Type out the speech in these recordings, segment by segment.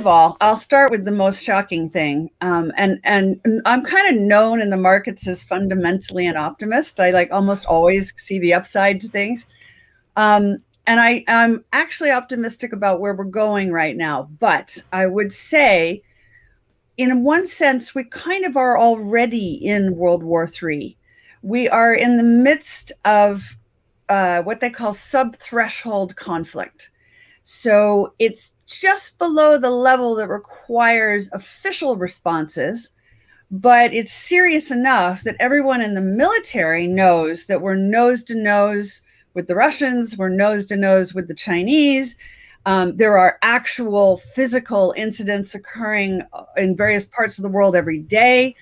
of all, I'll start with the most shocking thing. And I'm kind of known in the markets as fundamentally an optimist. I like almost always see the upside to things. And I'm actually optimistic about where we're going right now. But I would say, in one sense, we kind of are already in World War III. We are in the midst of what they call sub-threshold conflict. So it's just below the level that requires official responses, but it's serious enough that everyone in the military knows that we're nose to nose with the Russians, we're nose to nose with the Chinese. There are actual physical incidents occurring in various parts of the world every day,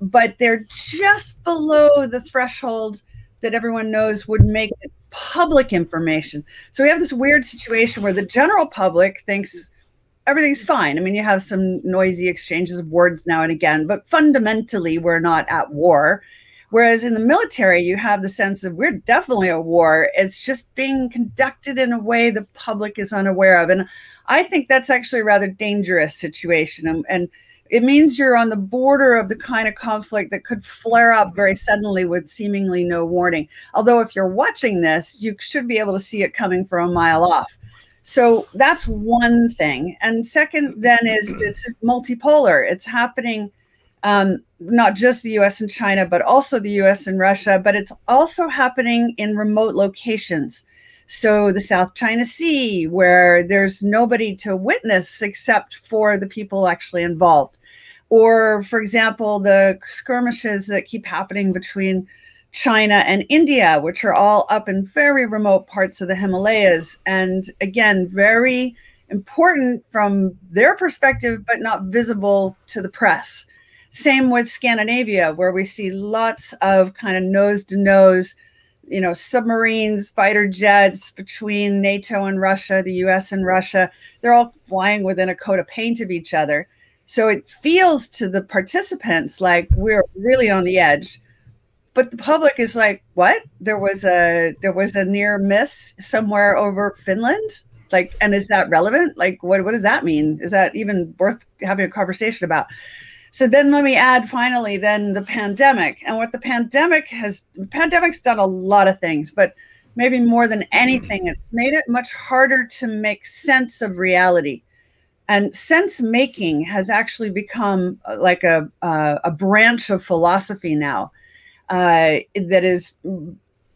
but they're just below the threshold that everyone knows would make it public information. So we have this weird situation where the general public thinks everything's fine. I mean, you have some noisy exchanges of words now and again, but fundamentally we're not at war. Whereas in the military, you have the sense of we're definitely at war. It's just being conducted in a way the public is unaware of. And I think that's actually a rather dangerous situation. And it means you're on the border of the kind of conflict that could flare up very suddenly with seemingly no warning. Although if you're watching this, you should be able to see it coming from a mile off. So that's one thing. And second then is it's just multipolar. It's happening not just the US and China, but also the US and Russia, but it's also happening in remote locations. So the South China Sea, where there's nobody to witness except for the people actually involved. Or, for example, the skirmishes that keep happening between China and India, which are all up in very remote parts of the Himalayas. And again, very important from their perspective, but not visible to the press. Same with Scandinavia, where we see lots of kind of nose-to-nose, you know, submarines, fighter jets between NATO and Russia, the US and Russia. They're all flying within a coat of paint of each other. So it feels to the participants like we're really on the edge, but the public is like, what? There was a near miss somewhere over Finland? Like, and is that relevant? Like, what does that mean? Is that even worth having a conversation about? So then let me add finally then the pandemic, and what the pandemic's done a lot of things, but maybe more than anything, it's made it much harder to make sense of reality. And sense making has actually become like a branch of philosophy now that is,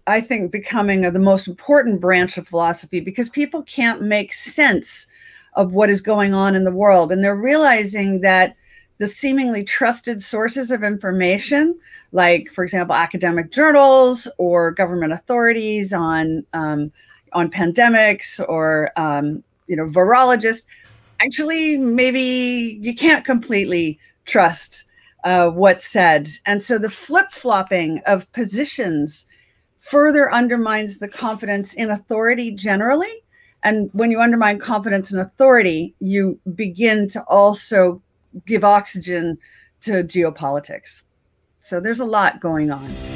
I think, becoming the most important branch of philosophy, because people can't make sense of what is going on in the world. And they're realizing that the seemingly trusted sources of information, like, for example, academic journals or government authorities on pandemics or, you know, virologists, actually, maybe you can't completely trust what's said. And so the flip-flopping of positions further undermines the confidence in authority generally. And when you undermine confidence in authority, you begin to also give oxygen to geopolitics. So there's a lot going on.